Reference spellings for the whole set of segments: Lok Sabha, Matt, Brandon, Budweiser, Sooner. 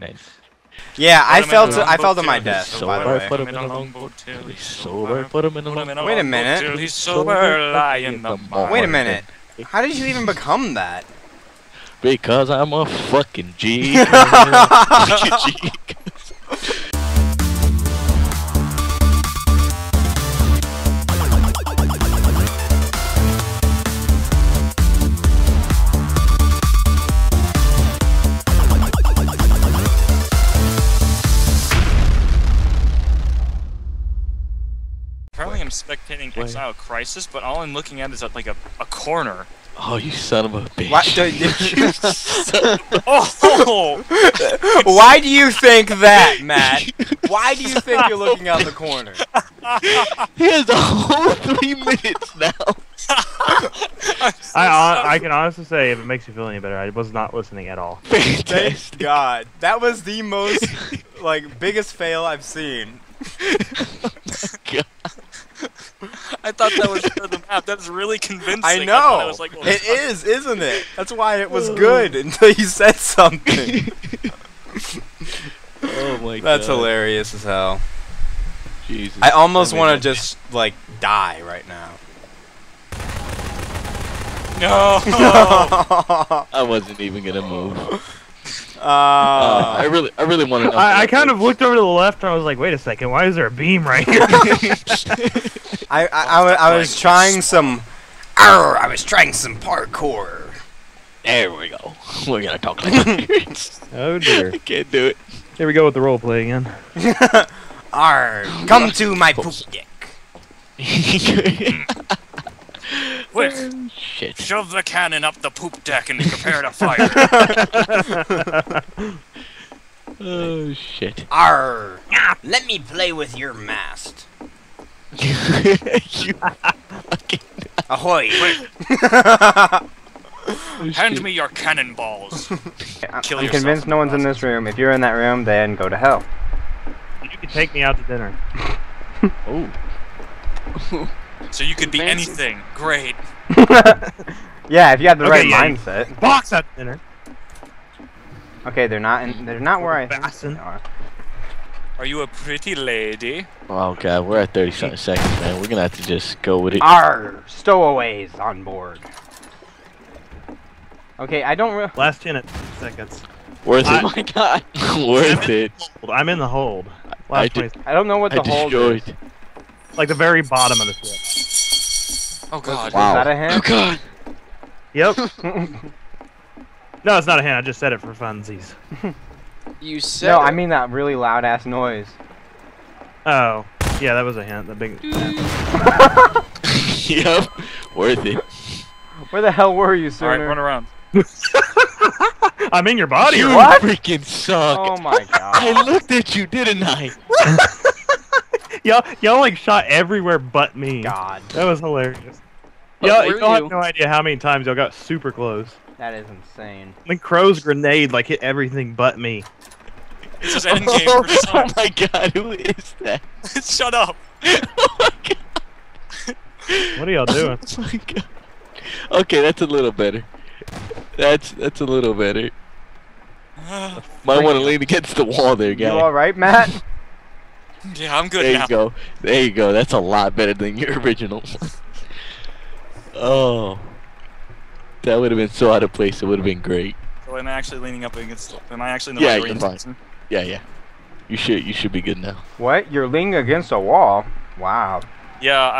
Nice. Yeah, I fell to my death. Sober, put him in a longboat till he's sober. Put him in a longboat. Wait a minute. He's sober, lying about. Wait a minute. How did you even become that? Because I'm a fucking G. Apparently I'm spectating Exile Crisis, but all I'm looking at is at, like a corner. Oh, you son of a bitch. Why, oh. Why do you think that, Matt? Why do you think you're looking out the corner? He has the whole 3 minutes now. I can honestly say, if it makes you feel any better, I was not listening at all. Thank God. That was the most, like, biggest fail I've seen. God. I thought that was for the map. That's really convincing. I know. I was like, well, it is, isn't it? That's why it was good until you said something. Oh my God. That's hilarious as hell. Jesus. I almost want to just like die right now. No. I wasn't even gonna move. I really want to know. I kind of looked over to the left and I was like, wait a second, why is there a beam right here? I was trying some parkour. There we go. We're gonna talk like that. Oh dear. I can't do it. Here we go with the role play again. Arr, come to my poop deck. Quick! Shit. Shove the cannon up the poop deck and prepare to fire. Oh shit. Arr! Let me play with your mast. You fucking... Ahoy! Hand me your cannonballs. I'm convinced no one's in this room. If you're in that room, then go to hell. You can take me out to dinner. Oh. So you could be anything. Great. Yeah, if you have the right mindset. Box at dinner. Okay, they're not. They're not where I think they are. Are you a pretty lady? Oh God, we're at 30 seconds, man. We're gonna have to just go with it. Arr, stowaways on board. Okay, I don't. Last 10 seconds. Worth it. Oh my God. Worth it. I'm in the hold. I don't know what the hold is. Like the very bottom of the ship. Oh God! Wow. Is that a hand? Oh God! Yep. No, it's not a hand. I just said it for funsies. You said? No, I mean that really loud ass noise. Oh, yeah, that was a hand. The big. Yep. Worth it. Where the hell were you, Sooner? All right, run around. I'm in your body. You what? Freaking suck! Oh my God! I looked at you, didn't I? Y'all like shot everywhere but me. God. That was hilarious. Y'all have no idea how many times y'all got super close. That is insane. Like Crow's grenade like hit everything but me. It's just endgame for something. Oh my God, who is that? Shut up. Oh my God. What are y'all doing? Oh my God. Okay, that's a little better. That's a little better. Might want to lean against the wall there, guy. You alright, Matt? Yeah, I'm good now. There you go. There you go. That's a lot better than your original. Oh. That would have been so out of place. It would have been great. So am I actually leaning up against... Am I actually in the right range? Yeah, you're fine. Yeah, yeah. You should be good now. What? You're leaning against a wall? Wow. Yeah,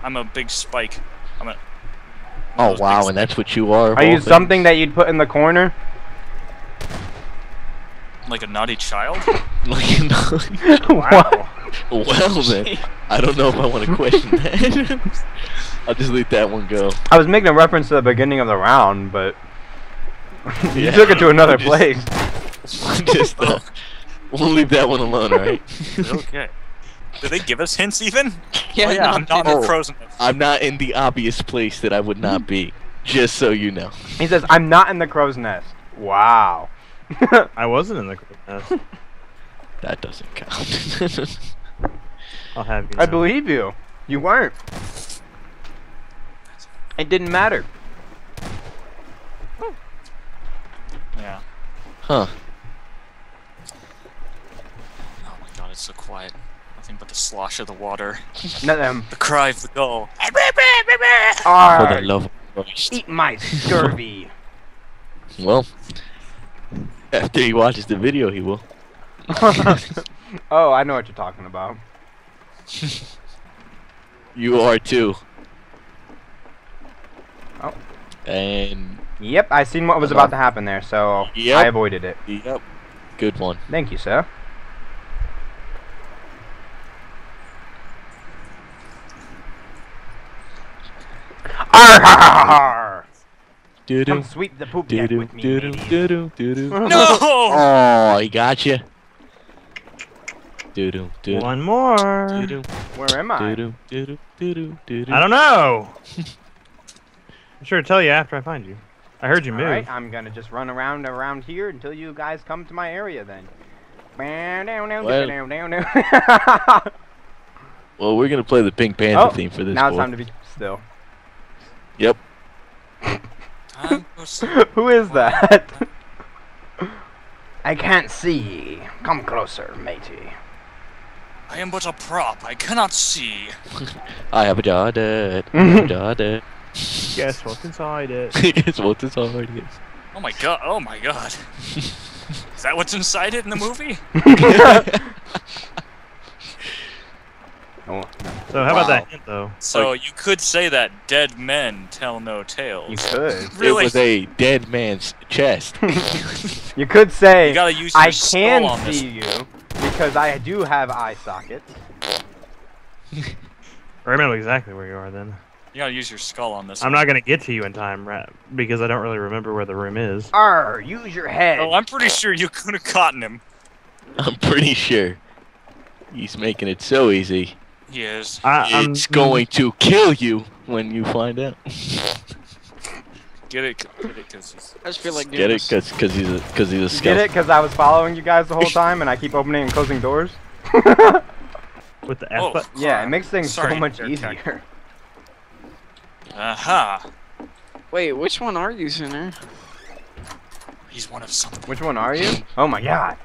I'm a big spike. I'm a... Oh, wow, and that's what you are. Are you something that you'd put in the corner? Like a naughty child? Like a naughty child. Wow. Well then, I don't know if I want to question that. I'll just let that one go. I was making a reference to the beginning of the round, but you took it to another place. We'll leave that one alone, alright? Okay. Do they give us hints even? Yeah, yeah. I'm not in the obvious place that I would not be. Just so you know. He says, I'm not in the crow's nest. Wow. I wasn't in the crow's nest. That doesn't count. I'll have you know. I believe you. You weren't. It didn't matter. Yeah. Huh. it's so quiet. Nothing but the slosh of the water. The cry of the gull. For the love of Christ. Eat my scurvy. Well, after he watches the video, he will. Oh, I know what you're talking about. You are too. Oh. And. Yep, I seen what was about to happen there, so I avoided it. Yep. Good one. Thank you, sir. Arr! Come sweep the poop deck with me. No! Oh, he got you. One more. Where am I? I don't know. I'm sure to tell you after I find you. I heard you move. Alright, I'm gonna just run around here until you guys come to my area then. Well, we're gonna play the Pink Panther theme for this. Now it's time to be still. Yep. Who is that? I can't see. Come closer, matey. I am but a prop. I cannot see. I have a daughter. Guess what's inside it. Guess what's inside it. Oh my god. Oh my god. Is that what's inside it in the movie? So how about that hint, though? So you could say that dead men tell no tales. You could. Really? It was a dead man's chest. You could say, you gotta use your I can see you because I do have eye sockets. I remember exactly where you are then. You gotta use your skull on this. I'm not gonna get to you in time, because I don't really remember where the room is. Arr, use your head. Oh, I'm pretty sure you could have caught him. I'm pretty sure. He's making it so easy. He is. It's going to kill you when you find out. Get it, because he's. I just feel like get it, because he's a scout. Get it, because I was following you guys the whole time, and I keep opening and closing doors. With the F button. Yeah, it makes things so much easier. Aha! Wait, which one are you, Sooner? He's one of something. Which one are you? Oh my god!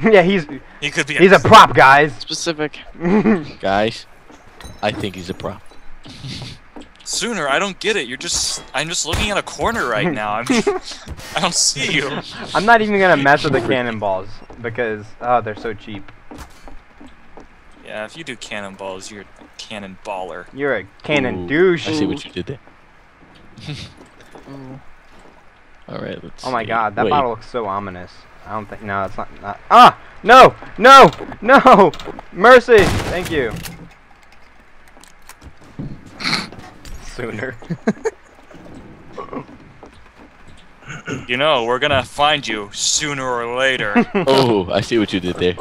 Yeah, he's. He could be. He's a prop, guys. Specific. Guys, I think he's a prop. Sooner, I don't get it. You're just. I'm just looking at a corner right now. I don't see you. I'm not even gonna mess with the cannonballs because they're so cheap. Yeah, if you do cannonballs, you're a cannonballer. You're a cannon douche. I see what you did there. Alright, let's. Oh my god, that bottle looks so ominous. I don't think. No, it's not. Ah! No! No! No! Mercy! Thank you. Sooner. You know, we're gonna find you sooner or later. Oh, I see what you did there.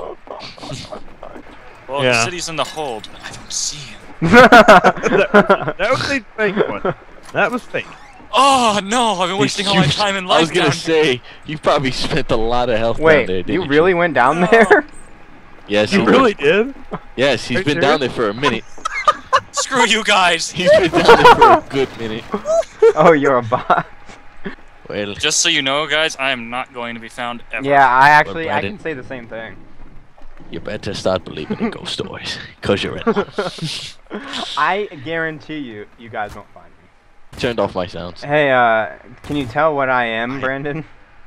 Well, the city's in the hold, but I don't see him. That was a fake one. That was fake. Oh no, I've been wasting all my time in life. I was gonna say, you probably spent a lot of health down there, didn't you? You really went down there? Yes, you really did? Yes, he's been down there for a minute. Screw you guys! He's been down there for a good minute. Oh, you're a bot. Well, just so you know, guys, I am not going to be found ever. Yeah, I can say the same thing. You better start believing in ghost stories, cause you're in. I guarantee you, you guys won't find me. Turned off my sounds. Hey, can you tell what I am, Brandon?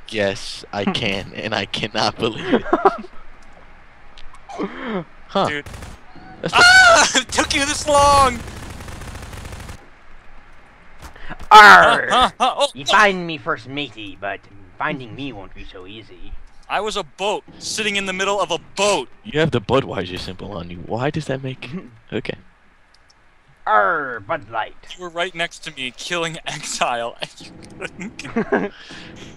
Yes, I can, and I cannot believe it. Huh? Dude. Ah! It took you this long. Arr! You find me first, matey, but finding me won't be so easy. I was a boat, sitting in the middle of a boat. You have the Budweiser symbol on you. Why does that make... Okay. Arr, Bud Light. You were right next to me, killing exile, and you couldn't...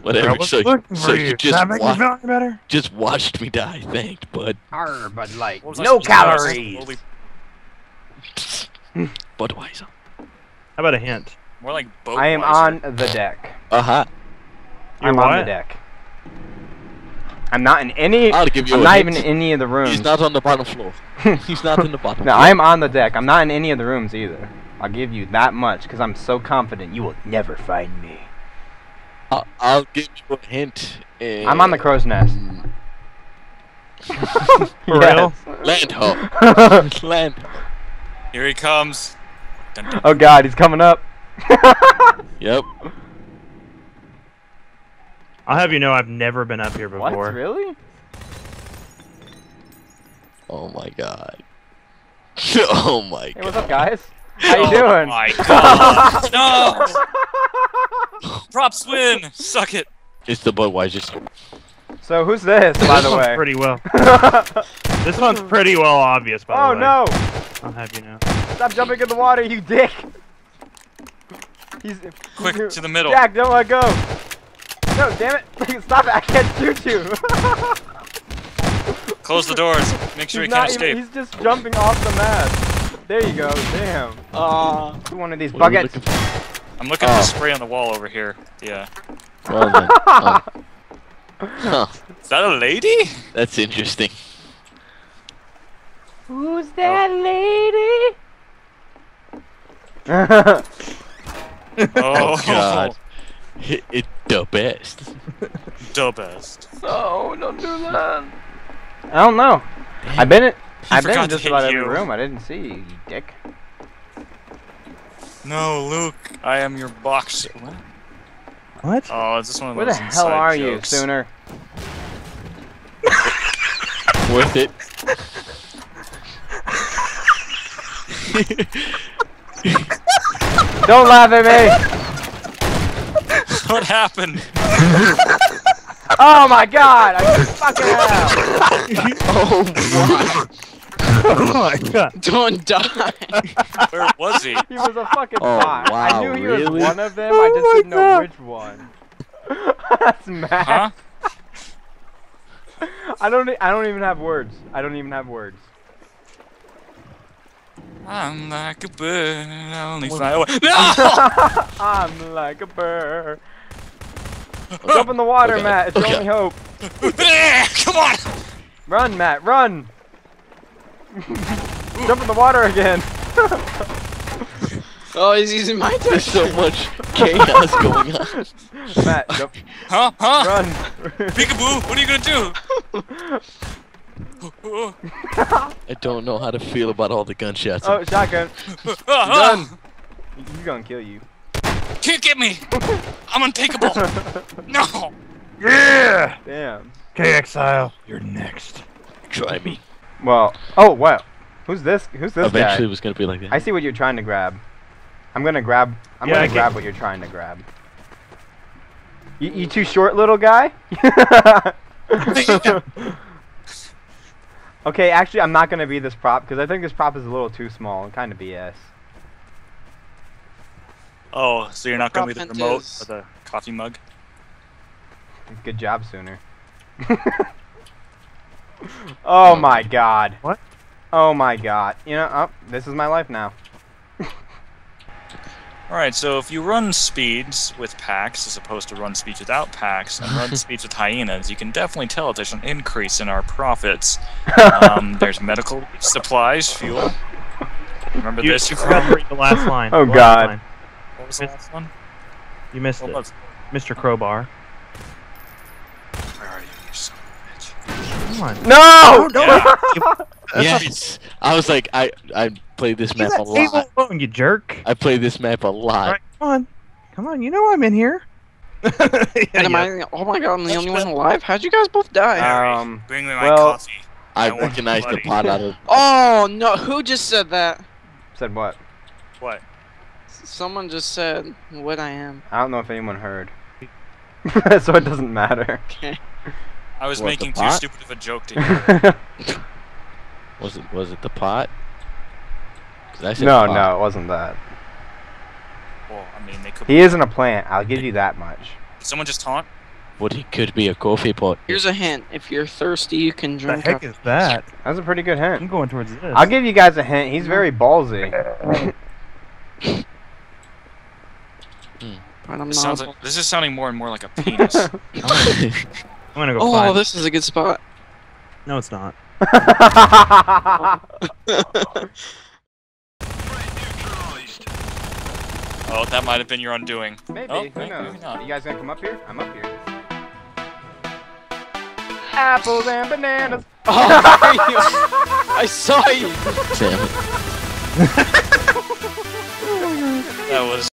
Whatever, so you just watched me die. Thanks, Bud. Arr, Bud Light. No calories! Budweiser. How about a hint? More like Budweiser. I am on the deck. Uh-huh. I'm on the deck. I'm not in any. I'll give you I'm not hint. Even in any of the rooms. He's not on the bottom floor. He's not in the bottom. No, I'm on the deck. I'm not in any of the rooms either. I'll give you that much because I'm so confident you will never find me. I'll give you a hint. I'm on the crow's nest. For real? Land ho. Land. Here he comes. Dun, dun, dun. Oh god, he's coming up. Yep. I'll have you know I've never been up here before. What, really? Oh my god. Oh my god. Hey, what's up, guys? How you doing? Oh my god. No! Props win! Suck it! It's the Budweiser. So who's this, by the way? Pretty well. This one's pretty well obvious, by the way. Oh no! I'll have you know. Stop jumping in the water, you dick! He's quick to the middle. Jack, don't let go! No, damn it! Stop it! I can't shoot you! Close the doors. Make sure he can't escape. He's just jumping off the map. There you go. Damn. One of these buckets. I'm looking for spray on the wall over here. Yeah. Well then. Huh. Is that a lady? That's interesting. Who's that lady? Oh god. It the best. The best. Oh, don't do that. I don't know. I've been in just about every room. I didn't see you, you dick. No, Luke. I am your boxer. What? What? Oh, it's just one of those inside jokes. Where the hell are you, Sooner? Worth it. Don't laugh at me. What happened? Oh my god! I just fucking hell! Oh my! Oh my god! Don't die! Where was he? He was a fucking bot. Wow, I knew he was one of them. I just didn't know which one. That's Matt. Huh? I don't even have words. I don't even have words. I'm like a bird, I only fly away. No! I'm like a bird. Jump in the water, Matt. It's your only hope. Come on! Run, Matt. Run! Jump in the water again. Oh, he's using my touch. There's so much chaos going on. Matt, jump. Huh? Huh? Run. Peekaboo, what are you gonna do? I don't know how to feel about all the gunshots. Oh, shotgun. Run. He's gonna kill you. Can't get me! I'm untakeable! No! Yeah! Damn. K-Exile, you're next. Try me. Well, oh wow. Who's this guy? Eventually it was gonna be like that. I see what you're trying to grab. I'm gonna grab what you're trying to grab. You too short, little guy? Okay, actually I'm not gonna be this prop because I think this prop is a little too small and kinda BS. Oh, so you're not going to be the remote or the coffee mug? Good job, Sooner. Oh my god. What? Oh my god. You know, this is my life now. Alright, so if you run speeds with packs as opposed to run speeds without packs and run speeds with hyenas, you can definitely tell there's an increase in our profits. There's medical supplies, fuel. Remember this? You forgot to read the last line. Oh god. Line. What was the last one? You missed it. Mr. Crowbar. Where are you, you son of a bitch? Come on. No! Don't! Yeah. Yes! I was like, I played this map a lot. Alone, you jerk. I played this map a lot. Right, come on. Come on, you know I'm in here. Oh my god, I'm the only one alive? How'd you guys both die? Bring me my coffee. I recognized the pot out of... Oh no, who just said that? Said what? What? Someone just said what I am. I don't know if anyone heard. So it doesn't matter. Okay. I was making too stupid of a joke to hear. Was it the pot? I said no, the pot. No, it wasn't that. Well, I mean, they could. He isn't a plant, I'll give you that much. Did someone just taunt? What he could be a coffee pot. Here's a hint. If you're thirsty, you can drink. The heck is that? That's a pretty good hint. I'm going towards this. I'll give you guys a hint. He's very ballsy. This is sounding more and more like a penis. I'm gonna go find this is a good spot. No, it's not. Oh, that might have been your undoing. Maybe. Oh, who knows? Maybe not. You guys gonna come up here? I'm up here. Apples and bananas. Oh, I saw you! Damn it.